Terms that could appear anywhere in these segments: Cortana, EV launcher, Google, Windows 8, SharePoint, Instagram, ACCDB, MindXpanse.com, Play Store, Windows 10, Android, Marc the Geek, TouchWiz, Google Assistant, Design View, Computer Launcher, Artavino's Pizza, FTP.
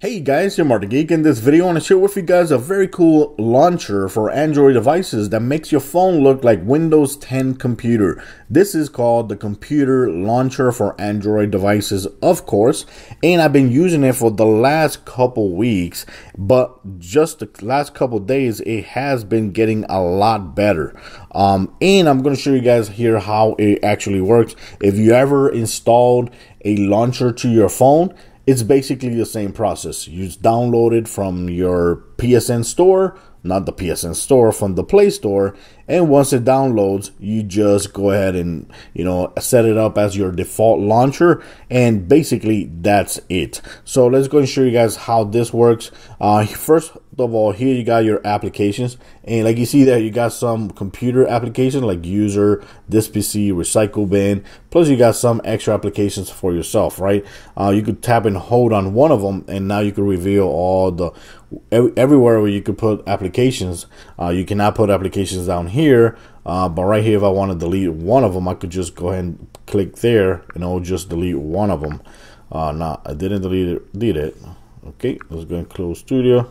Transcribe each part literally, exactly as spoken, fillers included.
Hey guys, you're Marc the Geek. In this video I want to share with you guys a very cool launcher for Android devices that makes your phone look like Windows ten computer. This is called the Computer Launcher for Android devices, of course, and I've been using it for the last couple weeks, but just the last couple days it has been getting a lot better. Um, and I'm going to show you guys here how it actually works. If you ever installed a launcher to your phone, it's basically the same process. You download it from your P S N store, not the P S N store, from the Play Store. And once it downloads, you just go ahead and, you know, set it up as your default launcher. And basically that's it. So let's go and show you guys how this works. Uh, first of all, here you got your applications. And like you see there, you got some computer applications like user, this P C, recycle bin. Plus you got some extra applications for yourself, right? Uh, you could tap and hold on one of them, and now you can reveal all the, everywhere where you could put applications. Uh, you cannot put applications down here, uh, but right here, if I want to delete one of them, I could just go ahead and click there and I'll just delete one of them. Uh, no, I didn't delete it, did it. Okay, let's go and close Studio.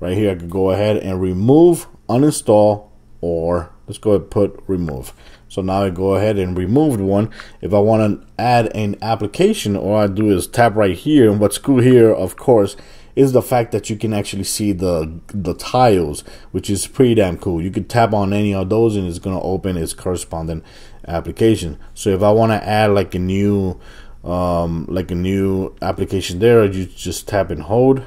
Right here, I could go ahead and remove, uninstall, or let's go ahead and put remove. So now I go ahead and removed one. If I want to add an application, all I do is tap right here. And what's cool here, of course, is the fact that you can actually see the the tiles, which is pretty damn cool. You could tap on any of those and it's going to open its corresponding application. So if I want to add like a new um, like a new application there, you just tap and hold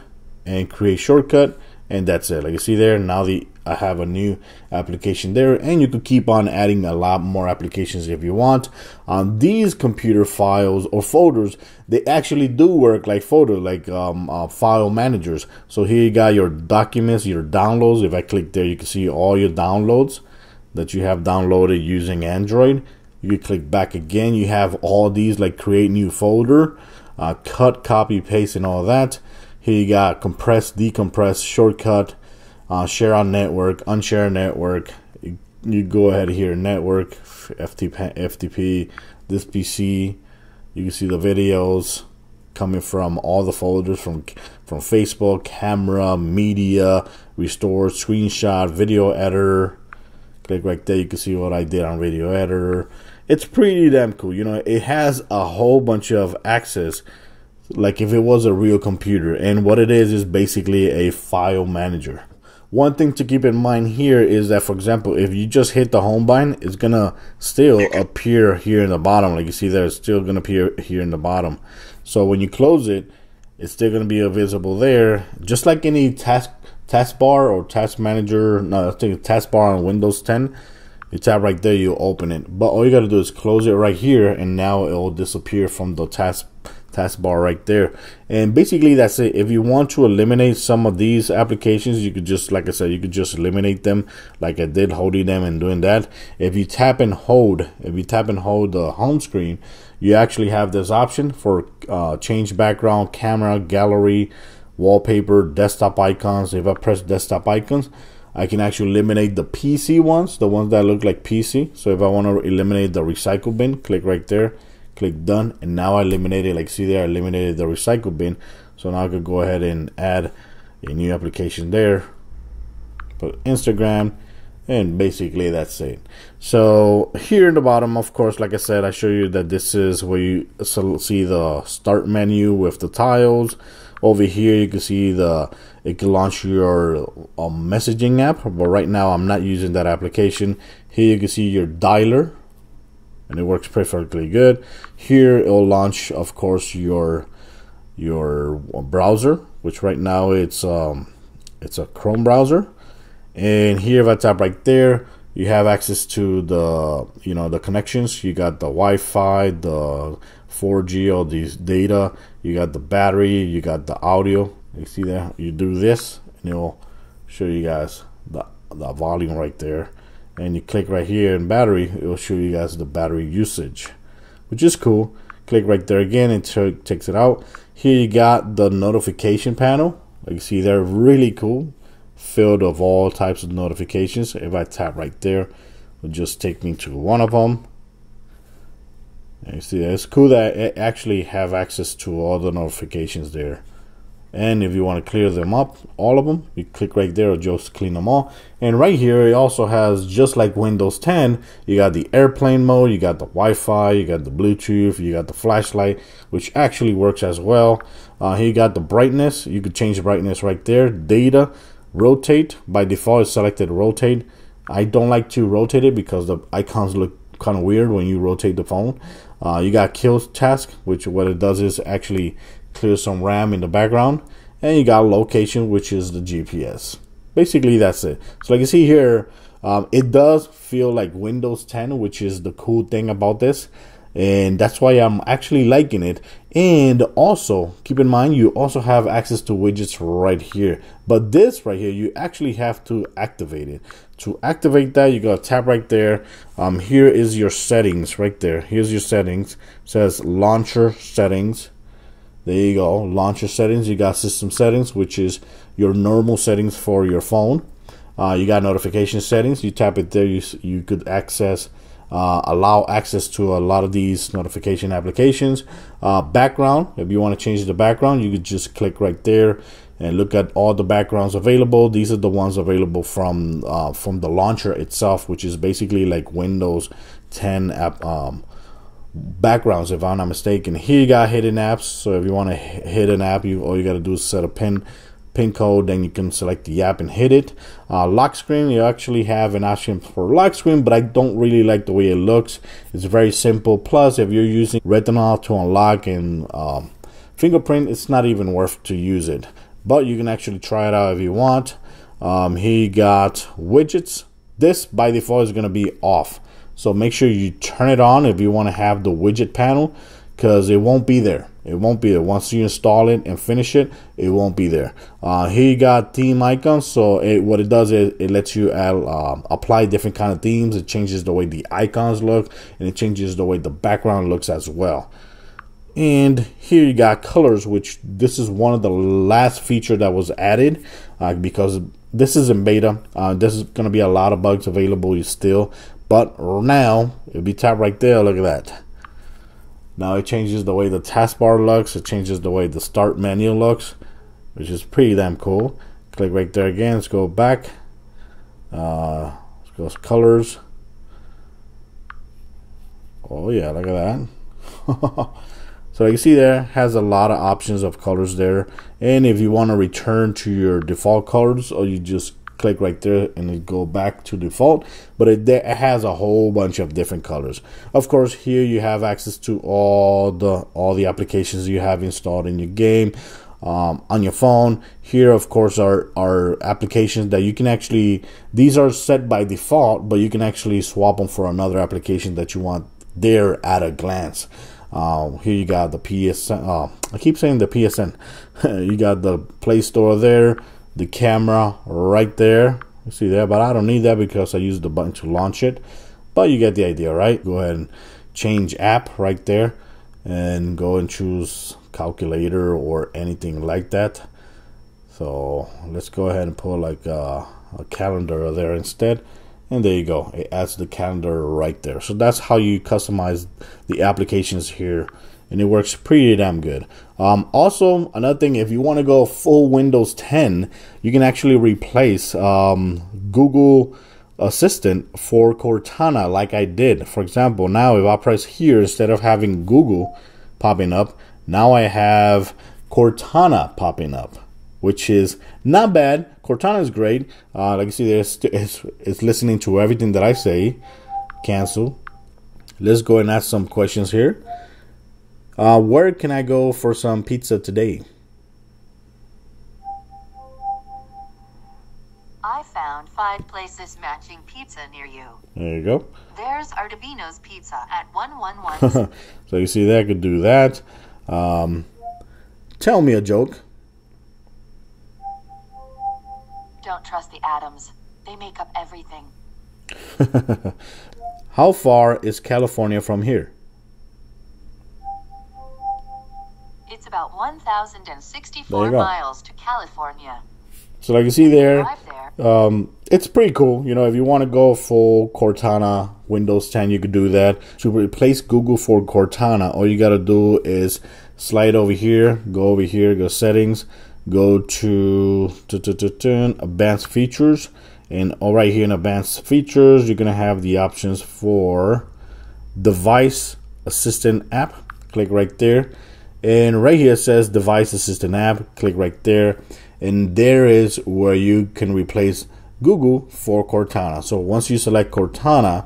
and create shortcut. And that's it. Like you see there, now the I have a new application there, and you could keep on adding a lot more applications if you want. Um, these computer files or folders, they actually do work like folder, like um, uh, file managers. So here you got your documents, your downloads. If I click there, you can see all your downloads that you have downloaded using Android. You click back again, you have all these like create new folder, uh, cut, copy, paste, and all that. Here you got compress, decompress, shortcut, uh, share on network, unshare network. You, you go ahead here, network, F T P, F T P, this P C. You can see the videos coming from all the folders from from Facebook, camera, media, restore, screenshot, video editor. Click right there. You can see what I did on video editor. It's pretty damn cool. You know, it has a whole bunch of access, like if it was a real computer. And what it is is basically a file manager. One thing to keep in mind here is that, for example, if you just hit the home button, it's gonna still appear here in the bottom. Like you see there, it's still gonna appear here in the bottom. So when you close it, it's still gonna be visible there, just like any task taskbar or task manager. No, I think taskbar on Windows ten. You tap right there, you open it. But all you gotta do is close it right here, and now it'll disappear from the task taskbar right there. And basically that's it. If you want to eliminate some of these applications, you could just, like I said, you could just eliminate them like I did, holding them and doing that. If you tap and hold, if you tap and hold the home screen, you actually have this option for uh, change background, camera, gallery, wallpaper, desktop icons. If I press desktop icons, I can actually eliminate the P C ones, the ones that look like P C. So if I want to eliminate the recycle bin, click right there, click done, and now I eliminated, like see there, I eliminated the recycle bin. So now I could go ahead and add a new application there, put Instagram, and basically that's it. So here in the bottom, of course, like I said, I show you that this is where you see the start menu with the tiles. Over here you can see the, it can launch your uh, messaging app, but right now I'm not using that application. Here you can see your dialer, and it works perfectly good. Here it'll launch, of course, your your browser, which right now it's um it's a Chrome browser. And here if I tap right there, you have access to the, you know, the connections. You got the Wi-Fi, the four G, all these data. You got the battery, you got the audio. You see that, you do this and it'll show you guys the, the volume right there. And you click right here in battery, it will show you guys the battery usage, which is cool. Click right there again and it takes it out. Here you got the notification panel. Like you see there, really cool, filled of all types of notifications. If I tap right there, it will just take me to one of them. And you see that, it's cool that I actually have access to all the notifications there. And if you want to clear them up, all of them, you click right there, just clean them all. And right here, it also has, just like Windows ten, you got the airplane mode, you got the Wi-Fi, you got the Bluetooth, you got the flashlight, which actually works as well. Uh, here you got the brightness, you could change the brightness right there. Data, rotate, by default it's selected rotate. I don't like to rotate it because the icons look kind of weird when you rotate the phone. Uh, you got kill task, which what it does is actually clear some RAM in the background, and you got location, which is the G P S. Basically that's it. So like you see here, um, it does feel like Windows ten, which is the cool thing about this, and that's why I'm actually liking it. And also keep in mind, you also have access to widgets right here, but this right here, you actually have to activate it. To activate that, you gotta tap right there. Um, here is your settings right there. Here's your settings. It says launcher settings. There you go, launcher settings. You got system settings, which is your normal settings for your phone. Uh, you got notification settings. You tap it there, you, you could access, uh, allow access to a lot of these notification applications. Uh, background, if you want to change the background, you could just click right there and look at all the backgrounds available. These are the ones available from, uh, from the launcher itself, which is basically like Windows ten app, um, backgrounds, if I'm not mistaken. Here you got hidden apps, so if you want to hit an app, you all you got to do is set a pin pin code, then you can select the app and hit it. Uh, lock screen, you actually have an option for lock screen, but I don't really like the way it looks. It's very simple. Plus, if you're using Retina to unlock and um, fingerprint, it's not even worth to use it, but you can actually try it out if you want. Um, here you got widgets. This by default is going to be off, so make sure you turn it on if you want to have the widget panel, because it won't be there. It won't be there. Once you install it and finish it, it won't be there. Uh, here you got theme icons. So it, what it does is it lets you add, uh, apply different kind of themes. It changes the way the icons look, and it changes the way the background looks as well. And here you got colors, which this is one of the last feature that was added, uh, because this is in beta. Uh, this is going to be a lot of bugs available still. But now, if you tap right there, look at that. Now it changes the way the taskbar looks. It changes the way the start menu looks, which is pretty damn cool. Click right there again. Let's go back. Uh, let's go to colors. Oh yeah, look at that. So you see there, has a lot of options of colors there. And if you want to return to your default colors, or you just click right there and it go back to default, but it, it has a whole bunch of different colors. Of course, here you have access to all the all the applications you have installed in your game, um, on your phone. Here, of course, are are applications that you can actually, these are set by default, but you can actually swap them for another application that you want there at a glance. Uh, here you got the P S N. Uh, I keep saying the P S N. You got the Play Store there. The camera right there, you see there, but I don't need that because I used the button to launch it, but you get the idea, right? Go ahead and change app right there and go and choose calculator or anything like that. So let's go ahead and put like a, a calendar there instead, and there you go, it adds the calendar right there. So that's how you customize the applications here, and it works pretty damn good. Um, also, another thing, if you want to go full Windows ten, you can actually replace um, Google Assistant for Cortana like I did. For example, now if I press here, instead of having Google popping up, now I have Cortana popping up, which is not bad. Cortana is great. Uh, like you see, there's, it's, it's listening to everything that I say. Cancel. Let's go and ask some questions here. Uh, where can I go for some pizza today? I found five places matching pizza near you. There you go. There's Artavino's Pizza at one one one. So you see that, I could do that. Um, tell me a joke. Don't trust the atoms. They make up everything. How far is California from here? It's about one thousand sixty-four miles to California. So like you see there, um, it's pretty cool. You know, if you want to go for Cortana Windows ten, you could do that. To replace Google for Cortana, all you got to do is slide over here, go over here, go settings, go to advanced features, and all right here in advanced features you're gonna have the options for device assistant app. Click right there, and right here it says device assistant app. Click right there, and there is where you can replace Google for Cortana. So once you select Cortana,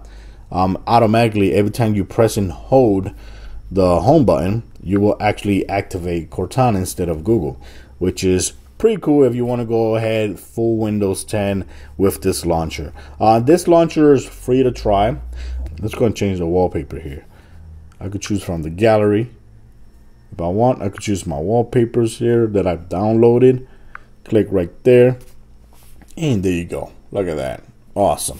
um, automatically every time you press and hold the home button, you will actually activate Cortana instead of Google, which is pretty cool if you want to go ahead full Windows ten with this launcher. Uh, this launcher is free to try. Let's go and change the wallpaper here. I could choose from the gallery if I want. I could choose my wallpapers here that I've downloaded. Click right there, and there you go. Look at that. Awesome.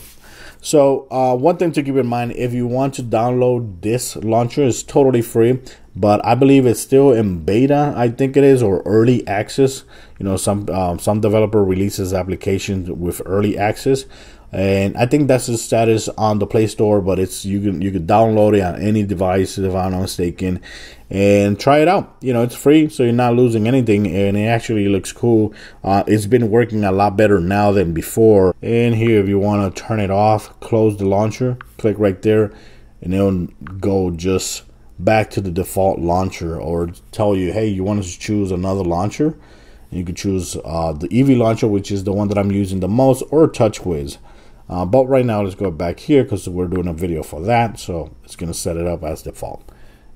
So uh, one thing to keep in mind, if you want to download this launcher, it's totally free, but I believe it's still in beta, I think it is, or early access. You know, some um, some developer releases applications with early access, and I think that's the status on the Play Store, but it's you can you can download it on any device, if I'm not mistaken, and try it out. You know, it's free, so you're not losing anything, and it actually looks cool. Uh, it's been working a lot better now than before. And here, if you want to turn it off, close the launcher, click right there, and it'll go just back to the default launcher, or tell you, hey, you want us to choose another launcher. You can choose uh, the E V launcher, which is the one that I'm using the most, or TouchWiz. Uh, but right now, let's go back here because we're doing a video for that. So it's going to set it up as default.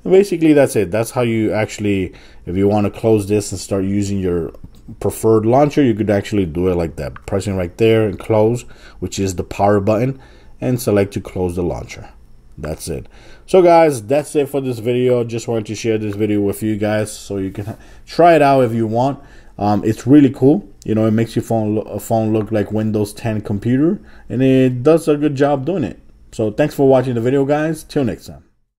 And basically, that's it. That's how you actually, if you want to close this and start using your preferred launcher, you could actually do it like that. Pressing right there and close, which is the power button, and select to close the launcher. That's it. So guys, that's it for this video. Just wanted to share this video with you guys so you can try it out if you want. Um, it's really cool. You know, it makes your phone a phone look like Windows ten computer, and it does a good job doing it. So thanks for watching the video, guys. Till next time.